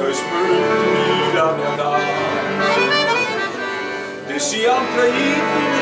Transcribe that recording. că-și mântuirea mi-a dat. Deși am trăit